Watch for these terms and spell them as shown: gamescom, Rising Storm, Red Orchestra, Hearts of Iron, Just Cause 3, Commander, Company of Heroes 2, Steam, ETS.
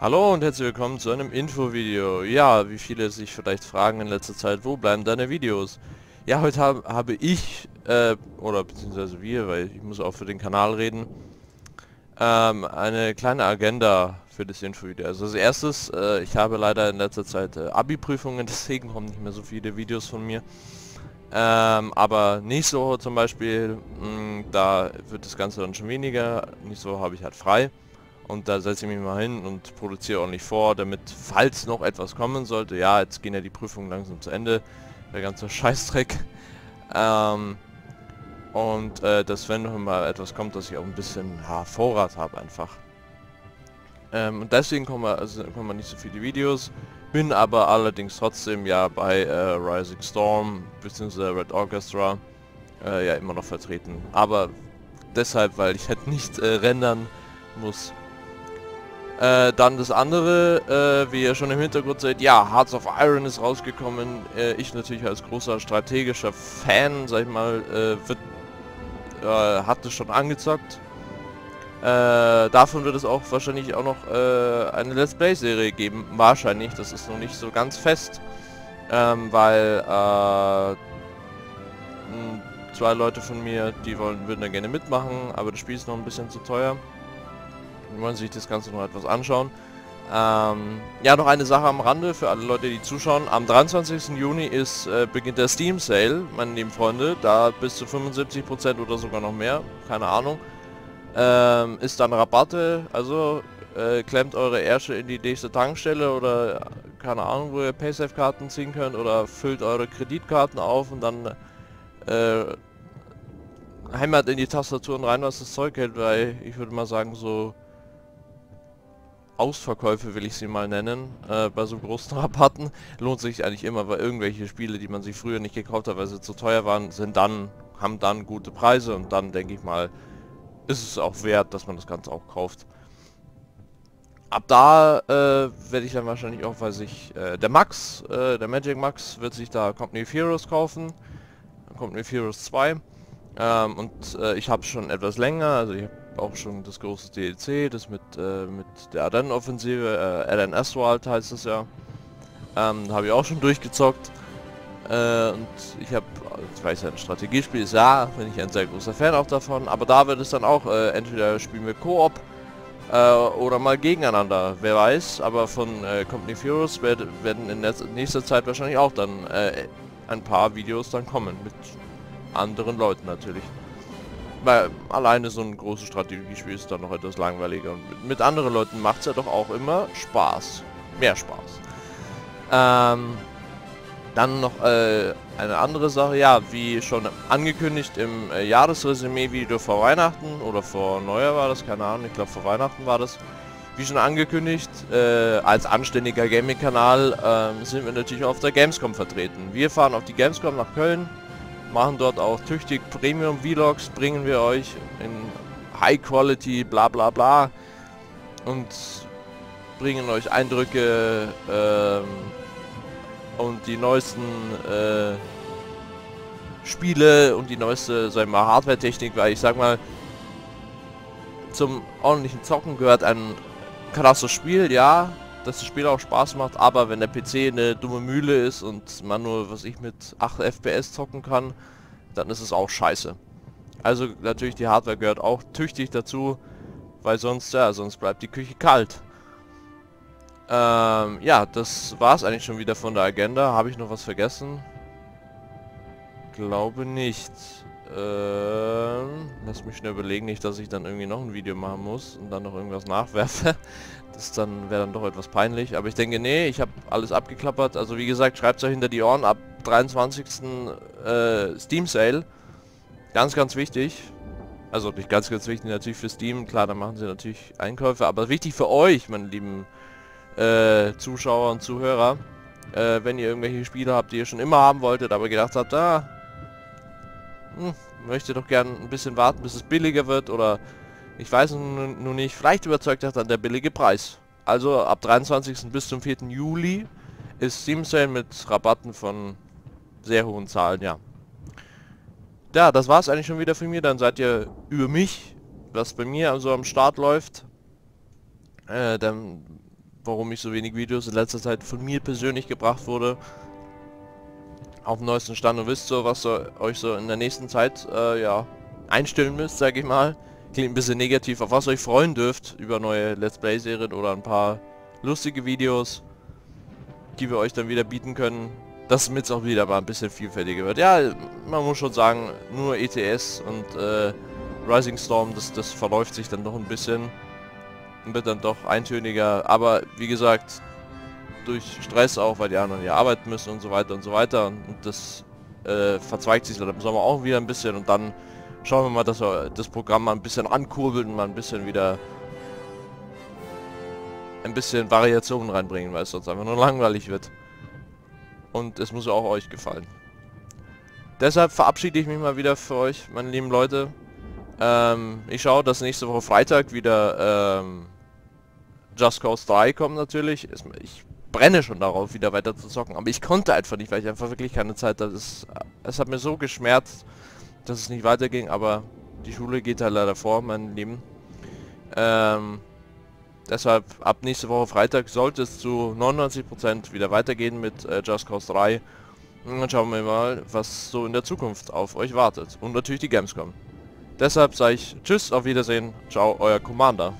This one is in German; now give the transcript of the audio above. Hallo und herzlich willkommen zu einem Infovideo. Ja, wie viele sich vielleicht fragen in letzter Zeit, wo bleiben deine Videos? Ja, heute habe ich, oder beziehungsweise wir, weil ich muss auch für den Kanal reden, eine kleine Agenda für das Infovideo. Also als erstes, ich habe leider in letzter Zeit Abi-Prüfungen, deswegen kommen nicht mehr so viele Videos von mir. Aber nächste Woche zum Beispiel, da wird das Ganze dann schon weniger, nächste Woche habe ich halt frei. Und da setze ich mich mal hin und produziere ordentlich vor, damit, falls noch etwas kommen sollte, ja, jetzt gehen ja die Prüfungen langsam zu Ende, der ganze Scheißdreck. Dass wenn noch mal etwas kommt, dass ich auch ein bisschen Vorrat habe einfach. Und deswegen kommen nicht so viele Videos, bin aber allerdings trotzdem ja bei Rising Storm bzw. Red Orchestra ja immer noch vertreten. Aber deshalb, weil ich halt nicht rendern muss. Dann das andere, wie ihr schon im Hintergrund seht, ja, Hearts of Iron ist rausgekommen. Ich natürlich als großer strategischer Fan, sag ich mal, hat es schon angezockt. Davon wird es auch wahrscheinlich auch noch eine Let's Play-Serie geben. Wahrscheinlich, das ist noch nicht so ganz fest, weil zwei Leute von mir, die würden da gerne mitmachen, aber das Spiel ist noch ein bisschen zu teuer. Wir wollen sich das Ganze noch etwas anschauen. Ja, noch eine Sache am Rande für alle Leute, die zuschauen. Am 23. Juni beginnt der Steam Sale, meine lieben Freunde. Da bis zu 75% oder sogar noch mehr, keine Ahnung. Ist dann Rabatte, also klemmt eure Ärsche in die nächste Tankstelle oder keine Ahnung, wo ihr Paysafe-Karten ziehen könnt, oder füllt eure Kreditkarten auf und dann heimat in die Tastaturen rein, was das Zeug hält, weil ich würde mal sagen, so Ausverkäufe will ich sie mal nennen, bei so großen Rabatten lohnt sich eigentlich immer, weil irgendwelche Spiele, die man sich früher nicht gekauft hat, weil sie zu teuer waren, haben dann gute Preise, und dann denke ich mal, ist es auch wert, dass man das Ganze auch kauft. Ab da werde ich dann wahrscheinlich auch, weil sich der Magic Max wird sich da Company of Heroes kaufen, Company of Heroes 2, ich habe schon etwas länger, also ich habe auch schon das große DLC, das mit der Ardennen-Offensive, Ardennen Aswald heißt es ja, habe ich auch schon durchgezockt, und ich weiß ja, ein Strategiespiel ist ja, bin ich ein sehr großer Fan auch davon, aber da wird es dann auch entweder spielen wir Koop oder mal gegeneinander, wer weiß, aber von Company of Heroes werden in nächster Zeit wahrscheinlich auch dann ein paar Videos dann kommen, mit anderen Leuten natürlich. Weil alleine so ein großes Strategiespiel ist dann noch etwas langweiliger, und mit anderen Leuten macht es ja doch auch immer Spaß. Mehr Spaß. Dann noch eine andere Sache, ja, wie schon angekündigt im Jahresresümee-Video vor Weihnachten, oder vor Neujahr war das, keine Ahnung, ich glaube vor Weihnachten war das. Wie schon angekündigt, als anständiger Gaming-Kanal sind wir natürlich auf der Gamescom vertreten. Wir fahren auf die Gamescom nach Köln, machen dort auch tüchtig Premium-Vlogs, bringen wir euch in High-Quality, bla bla bla, und bringen euch Eindrücke und die neuesten Spiele und die neueste, sagen wir mal, Hardware-Technik, weil ich sag mal, zum ordentlichen Zocken gehört ein krasses Spiel, ja, dass das Spiel auch Spaß macht, aber wenn der PC eine dumme Mühle ist und man nur, was ich, mit 8 FPS zocken kann, dann ist es auch scheiße. Also natürlich, die Hardware gehört auch tüchtig dazu, weil sonst, ja, sonst bleibt die Küche kalt. Ja, das war's eigentlich schon wieder von der Agenda. Habe ich noch was vergessen? Glaube nicht. Lass mich schnell überlegen, nicht, dass ich dann irgendwie noch ein Video machen muss und dann noch irgendwas nachwerfe. Das wäre dann doch etwas peinlich. Aber ich denke, nee, ich habe alles abgeklappert. Also wie gesagt, schreibt es euch hinter die Ohren. Ab 23. Steam Sale. Ganz, ganz wichtig. Also nicht ganz, ganz wichtig natürlich für Steam. Klar, da machen sie natürlich Einkäufe. Aber wichtig für euch, meine lieben Zuschauer und Zuhörer. Wenn ihr irgendwelche Spiele habt, die ihr schon immer haben wolltet, aber gedacht habt, da... möchte doch gern ein bisschen warten, bis es billiger wird, oder ich weiß nur nicht, vielleicht überzeugt euch dann der billige Preis. Also ab 23. bis zum 4. Juli ist Steam Sale mit Rabatten von sehr hohen Zahlen, ja. Ja, das war's eigentlich schon wieder von mir, dann seid ihr über mich, was bei mir also am Start läuft. Dann warum ich so wenig Videos in letzter Zeit von mir persönlich gebracht wurde. Auf dem neuesten Stand und wisst so, was ihr euch so in der nächsten Zeit ja, einstellen müsst, sag ich mal. Klingt ein bisschen negativ, auf was euch freuen dürft über neue Let's Play-Serien oder ein paar lustige Videos, die wir euch dann wieder bieten können. Das damit es auch wieder mal ein bisschen vielfältiger wird. Ja, man muss schon sagen, nur ETS und Rising Storm, das verläuft sich dann doch ein bisschen und wird dann doch eintöniger. Aber wie gesagt, durch Stress auch, weil die anderen ja arbeiten müssen und so weiter und so weiter. Und das verzweigt sich dann im Sommer auch wieder ein bisschen und dann schauen wir mal, dass wir das Programm mal ein bisschen ankurbeln und mal ein bisschen wieder ein bisschen Variationen reinbringen, weil es sonst einfach nur langweilig wird. Und es muss auch euch gefallen. Deshalb verabschiede ich mich mal wieder für euch, meine lieben Leute. Ich schaue, dass nächste Woche Freitag wieder Just Cause 3 kommt natürlich. Ich brenne schon darauf, wieder weiter zu zocken. Aber ich konnte einfach nicht, weil ich einfach wirklich keine Zeit hatte. Es hat mir so geschmerzt, dass es nicht weiterging. Aber die Schule geht halt leider vor, meine Lieben. Deshalb, ab nächste Woche Freitag sollte es zu 99% wieder weitergehen mit Just Cause 3. Und dann schauen wir mal, was so in der Zukunft auf euch wartet. Und natürlich die Gamescom. Deshalb sage ich Tschüss, auf Wiedersehen, ciao, euer Commander.